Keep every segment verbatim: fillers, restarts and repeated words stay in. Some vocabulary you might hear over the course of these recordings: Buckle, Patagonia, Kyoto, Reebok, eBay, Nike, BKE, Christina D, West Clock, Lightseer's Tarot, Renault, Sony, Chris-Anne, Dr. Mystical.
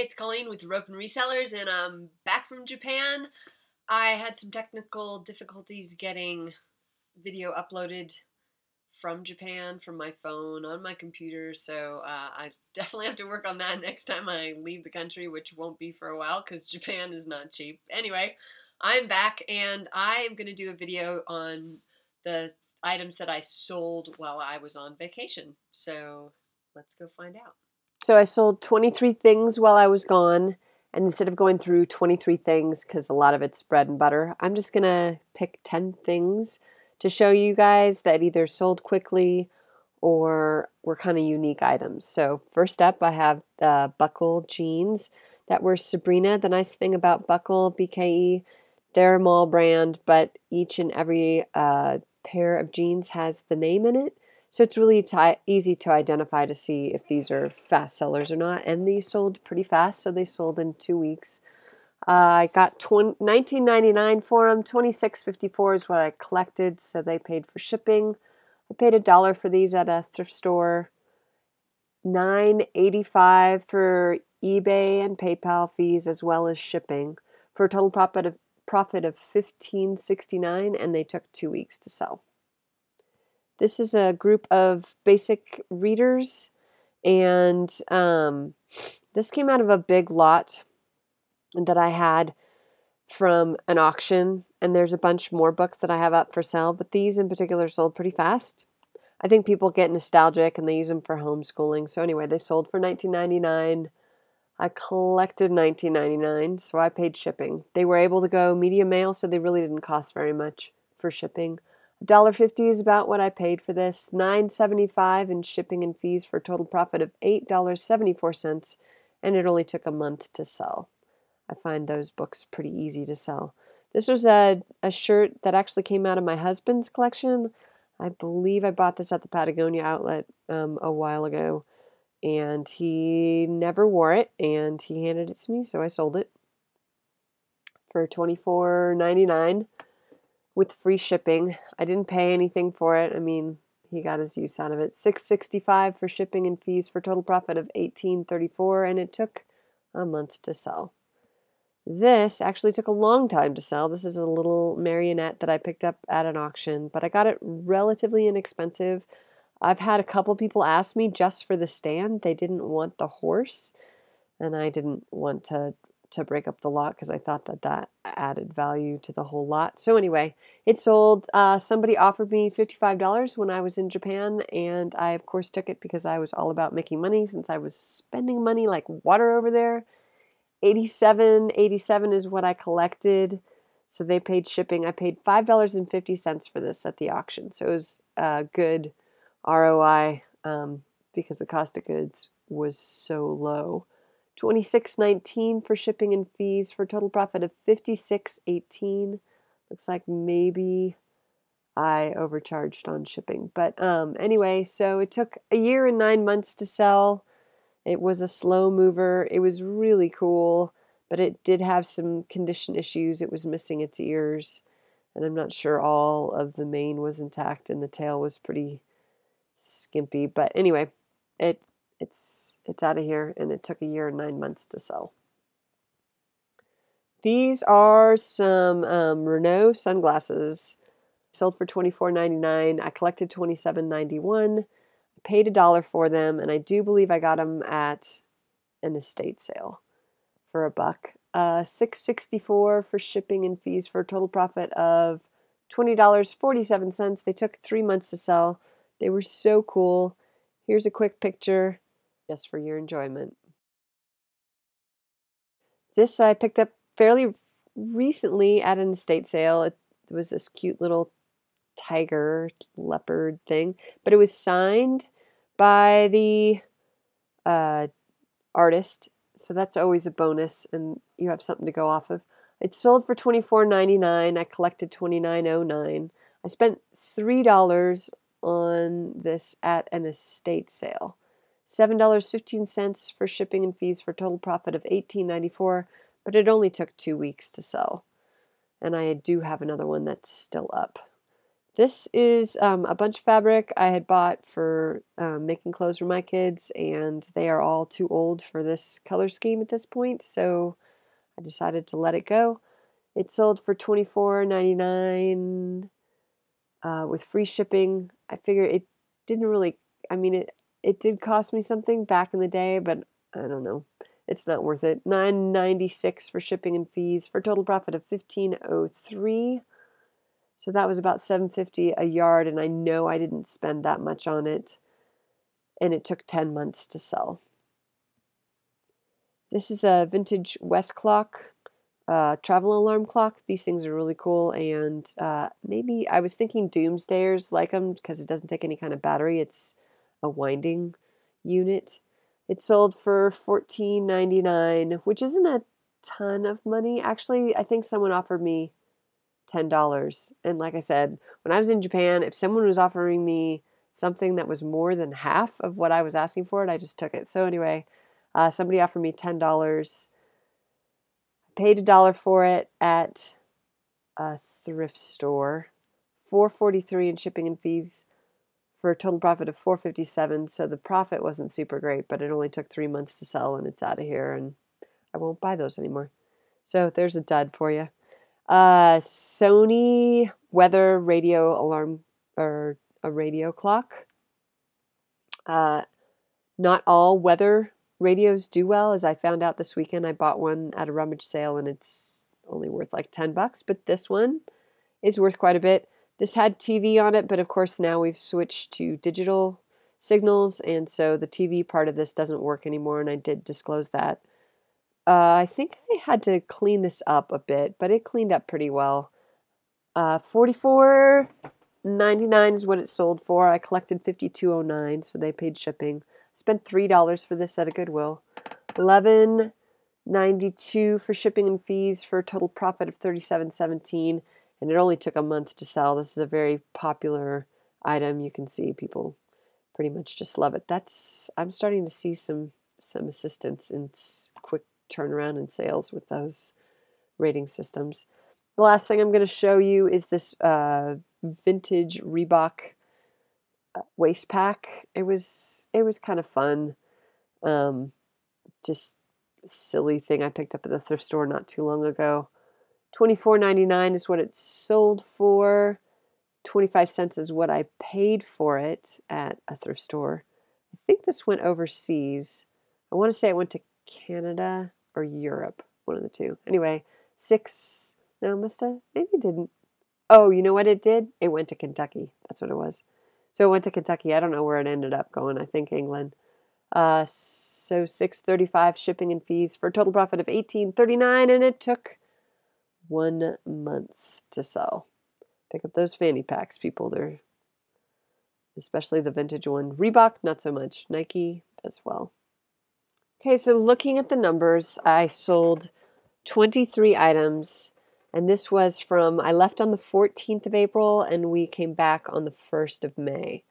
Hey, it's Colleen with Ropin' Resellers, and I'm back from Japan. I had some technical difficulties getting video uploaded from Japan, from my phone, on my computer, so uh, I definitely have to work on that next time I leave the country, which won't be for a while, because Japan is not cheap. Anyway, I'm back, and I am going to do a video on the items that I sold while I was on vacation, so let's go find out. So I sold twenty-three things while I was gone, and instead of going through twenty-three things, because a lot of it's bread and butter, I'm just going to pick ten things to show you guys that either sold quickly or were kind of unique items. So first up, I have the Buckle jeans that were Sabrina. The nice thing about Buckle, B K E, they're a mall brand, but each and every uh, pair of jeans has the name in it. So it's really easy to identify to see if these are fast sellers or not. And these sold pretty fast, so they sold in two weeks. Uh, I got nineteen ninety-nine for them. twenty-six fifty-four is what I collected, so they paid for shipping. I paid a dollar for these at a thrift store. nine eighty-five for eBay and PayPal fees as well as shipping for a total profit of profit of fifteen sixty-nine, and they took two weeks to sell. This is a group of basic readers, and um, this came out of a big lot that I had from an auction, and there's a bunch more books that I have up for sale, but these in particular sold pretty fast. I think people get nostalgic, and they use them for homeschooling. So anyway, they sold for nineteen ninety-nine. I collected nineteen ninety-nine, so I paid shipping. They were able to go media mail, so they really didn't cost very much for shipping. one dollar fifty is about what I paid for this. nine seventy-five in shipping and fees for a total profit of eight seventy-four, and it only took a month to sell. I find those books pretty easy to sell. This was a, a shirt that actually came out of my husband's collection. I believe I bought this at the Patagonia outlet um, a while ago, and he never wore it, and he handed it to me, so I sold it for twenty-four ninety-nine. With free shipping. I didn't pay anything for it. I mean, he got his use out of it. six sixty-five for shipping and fees for total profit of eighteen thirty-four, and it took a month to sell. This actually took a long time to sell. This is a little marionette that I picked up at an auction, but I got it relatively inexpensive. I've had a couple people ask me just for the stand. They didn't want the horse, and I didn't want to to break up the lot because I thought that that added value to the whole lot. So anyway, it sold. Uh, somebody offered me fifty-five dollars when I was in Japan, and I of course took it because I was all about making money since I was spending money like water over there. eighty-seven eighty-seven is what I collected. So they paid shipping. I paid five dollars and fifty cents for this at the auction. So it was a good R O I um, because the cost of goods was so low. twenty-six nineteen for shipping and fees for a total profit of fifty-six eighteen. Looks like maybe I overcharged on shipping. But um, anyway, so it took a year and nine months to sell. It was a slow mover. It was really cool, but it did have some condition issues. It was missing its ears, and I'm not sure all of the mane was intact, and the tail was pretty skimpy. But anyway, it it's... It's out of here, and it took a year and nine months to sell. These are some um, Renault sunglasses. Sold for twenty-four ninety-nine. I collected twenty-seven ninety-one. Paid a dollar for them, and I do believe I got them at an estate sale for a buck. Uh, six sixty-four for shipping and fees for a total profit of twenty dollars and forty-seven cents. They took three months to sell. They were so cool. Here's a quick picture, just for your enjoyment. This I picked up fairly recently at an estate sale. It was this cute little tiger leopard thing, but it was signed by the uh, artist, so that's always a bonus, and you have something to go off of. It sold for twenty-four ninety-nine. I collected twenty-nine oh nine. I spent three dollars on this at an estate sale. seven dollars and fifteen cents for shipping and fees for a total profit of eighteen ninety-four, but it only took two weeks to sell. And I do have another one that's still up. This is um, a bunch of fabric I had bought for um, making clothes for my kids, and they are all too old for this color scheme at this point, so I decided to let it go. It sold for twenty-four ninety-nine uh, with free shipping. I figure it didn't really, I mean, it, it did cost me something back in the day, but I don't know. It's not worth it. nine ninety-six for shipping and fees for a total profit of fifteen oh three. So that was about seven fifty a yard, and I know I didn't spend that much on it, and it took ten months to sell. This is a vintage West Clock uh, travel alarm clock. These things are really cool, and uh, maybe I was thinking doomsdayers like them because it doesn't take any kind of battery. It's a winding unit. It sold for fourteen ninety-nine, which isn't a ton of money. Actually, I think someone offered me ten dollars. And like I said, when I was in Japan, if someone was offering me something that was more than half of what I was asking for it, I just took it. So anyway, uh, somebody offered me ten dollars. I paid a dollar for it at a thrift store, four forty-three in shipping and fees for a total profit of four fifty-seven. So the profit wasn't super great, but it only took three months to sell, and it's out of here, and I won't buy those anymore. So there's a dud for you. Uh, Sony weather radio alarm, or a radio clock. Uh, not all weather radios do well. As I found out this weekend, I bought one at a rummage sale and it's only worth like ten bucks, but this one is worth quite a bit. This had T V on it, but of course now we've switched to digital signals, and so the T V part of this doesn't work anymore, and I did disclose that. Uh, I think I had to clean this up a bit, but it cleaned up pretty well. Uh, forty-four ninety-nine is what it sold for. I collected fifty-two oh nine, so they paid shipping. Spent three dollars for this at a Goodwill. eleven ninety-two for shipping and fees for a total profit of thirty-seven seventeen, and it only took a month to sell. This is a very popular item. You can see people pretty much just love it. That's I'm starting to see some some assistance in quick turnaround in sales with those rating systems. The last thing I'm going to show you is this uh, vintage Reebok waist pack. It was it was kind of fun, um, just silly thing I picked up at the thrift store not too long ago. twenty-four ninety-nine is what it sold for. twenty-five cents is what I paid for it at a thrift store. I think this went overseas. I want to say it went to Canada or Europe, one of the two. Anyway, six, no, must have, maybe it didn't. Oh, you know what it did? It went to Kentucky. That's what it was. So it went to Kentucky. I don't know where it ended up going. I think England. Uh, so six thirty-five shipping and fees for a total profit of eighteen thirty-nine, and it took one month to sell. Pick up those fanny packs, people. They're, especially the vintage one. Reebok, not so much. Nike as well. Okay, so looking at the numbers, I sold twenty-three items, and this was from, I left on the fourteenth of April, and we came back on the first of May.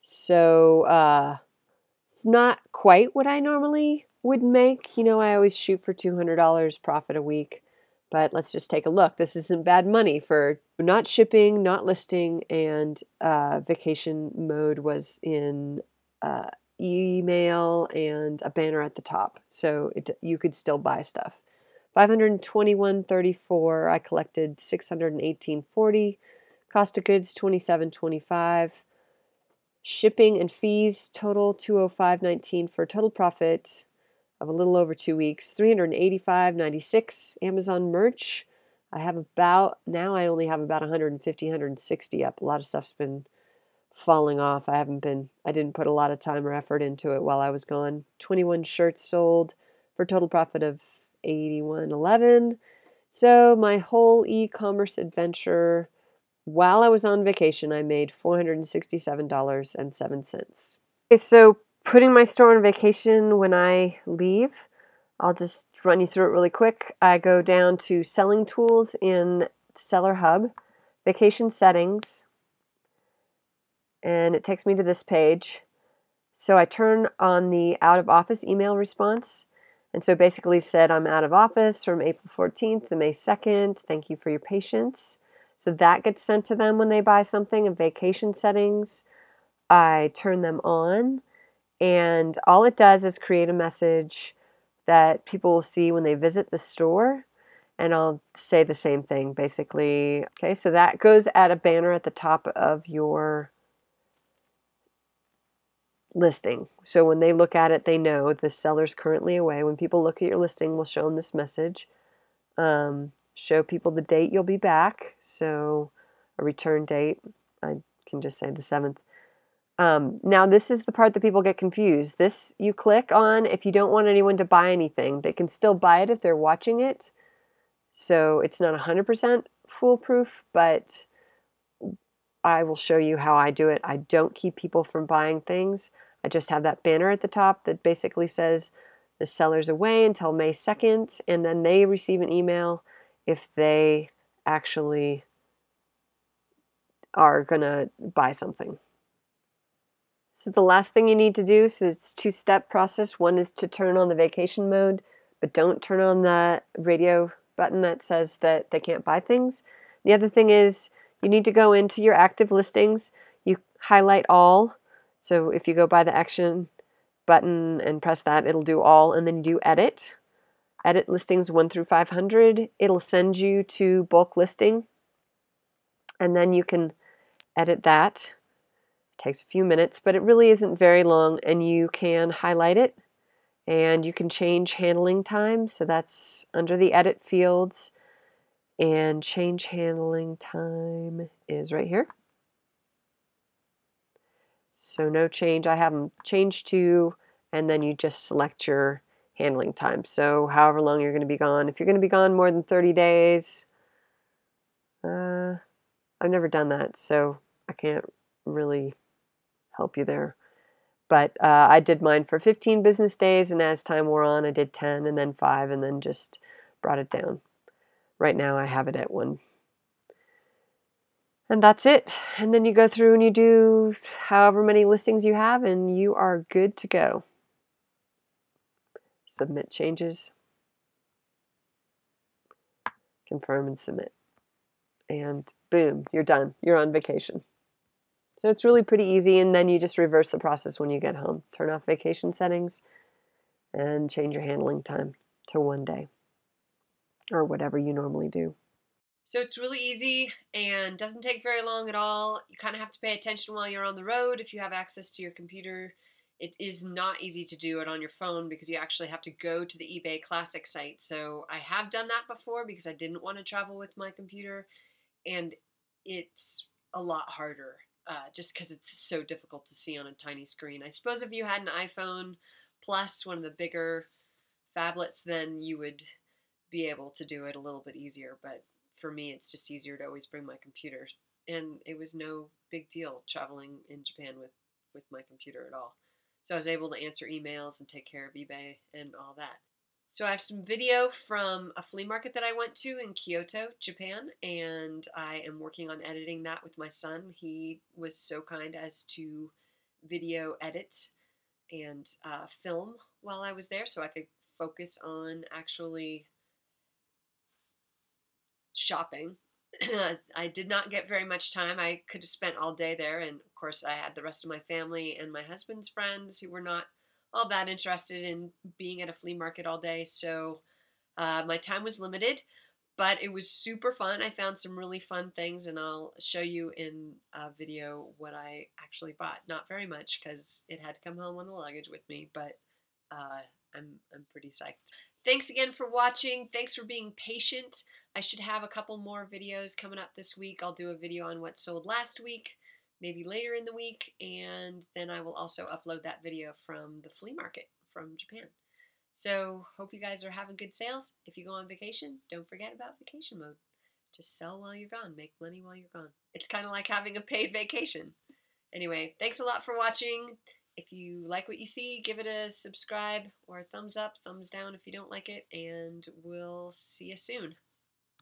So uh, it's not quite what I normally would make. You know, I always shoot for two hundred dollars profit a week, but let's just take a look. This isn't bad money for not shipping, not listing, and uh, vacation mode was in uh, email and a banner at the top, so it, you could still buy stuff. Five hundred twenty-one thirty-four. I collected six hundred eighteen forty. Cost of goods twenty-seven twenty-five. Shipping and fees total two oh five nineteen for a total profit of a little over two weeks, three hundred eighty-five ninety-six. Amazon merch, I have about, now I only have about one fifty, one sixty up. A lot of stuff's been falling off. I haven't been, I didn't put a lot of time or effort into it while I was gone. twenty-one shirts sold for a total profit of eighty-one eleven. So my whole e-commerce adventure while I was on vacation, I made four hundred sixty-seven dollars and seven cents. Okay, so putting my store on vacation when I leave, I'll just run you through it really quick. I go down to selling tools in Seller Hub, vacation settings, and it takes me to this page. So I turn on the out of office email response. And so basically said, I'm out of office from April fourteenth to May second. Thank you for your patience. So that gets sent to them when they buy something. In vacation settings, I turn them on, and all it does is create a message that people will see when they visit the store, and I'll say the same thing basically. Okay, so that goes at a banner at the top of your listing. So when they look at it, they know the seller's currently away. When people look at your listing, we'll show them this message. Um, show people the date you'll be back. So a return date, I can just say the seventh. Um, now this is the part that people get confused. This you click on if you don't want anyone to buy anything. They can still buy it if they're watching it. So it's not one hundred percent foolproof, but I will show you how I do it. I don't keep people from buying things. I just have that banner at the top that basically says the seller's away until May second, and then they receive an email if they actually are gonna buy something. So the last thing you need to do, so it's a two-step process. One is to turn on the vacation mode, but don't turn on the radio button that says that they can't buy things. The other thing is you need to go into your active listings. You highlight all. So if you go by the action button and press that, it'll do all, and then you do edit. Edit listings one through five hundred. It'll send you to bulk listing, and then you can edit that. Takes a few minutes, but it really isn't very long, and you can highlight it, and you can change handling time. So that's under the edit fields, and change handling time is right here. So no change, I have them changed to, and then you just select your handling time. So however long you're going to be gone. If you're going to be gone more than thirty days, uh, I've never done that, so I can't really help you there. But uh, I did mine for fifteen business days, and as time wore on, I did ten and then five, and then just brought it down. Right now I have it at one. And that's it. And then you go through and you do however many listings you have, and you are good to go. Submit changes. Confirm and submit. And boom, you're done. You're on vacation. So it's really pretty easy, and then you just reverse the process when you get home. Turn off vacation settings and change your handling time to one day or whatever you normally do. So it's really easy and doesn't take very long at all. You kind of have to pay attention while you're on the road if you have access to your computer. It is not easy to do it on your phone because you actually have to go to the eBay Classic site. So I have done that before because I didn't want to travel with my computer, and it's a lot harder. Uh, just because it's so difficult to see on a tiny screen. I suppose if you had an iPhone plus one of the bigger phablets, then you would be able to do it a little bit easier. But for me, it's just easier to always bring my computer. And it was no big deal traveling in Japan with, with my computer at all. So I was able to answer emails and take care of eBay and all that. So I have some video from a flea market that I went to in Kyoto, Japan, and I am working on editing that with my son. He was so kind as to video edit and uh, film while I was there, so I could focus on actually shopping. I did not get very much time. I could have spent all day there, and of course I had the rest of my family and my husband's friends who were not all that interested in being at a flea market all day, so uh, my time was limited, but it was super fun. I found some really fun things, and I'll show you in a video what I actually bought. Not very much, because it had to come home on the luggage with me, but uh, I'm, I'm pretty psyched. Thanks again for watching. Thanks for being patient. I should have a couple more videos coming up this week. I'll do a video on what sold last week, maybe later in the week, and then I will also upload that video from the flea market from Japan. So hope you guys are having good sales. If you go on vacation, don't forget about vacation mode. Just sell while you're gone. Make money while you're gone. It's kind of like having a paid vacation. Anyway, thanks a lot for watching. If you like what you see, give it a subscribe or a thumbs up, thumbs down if you don't like it, and we'll see you soon.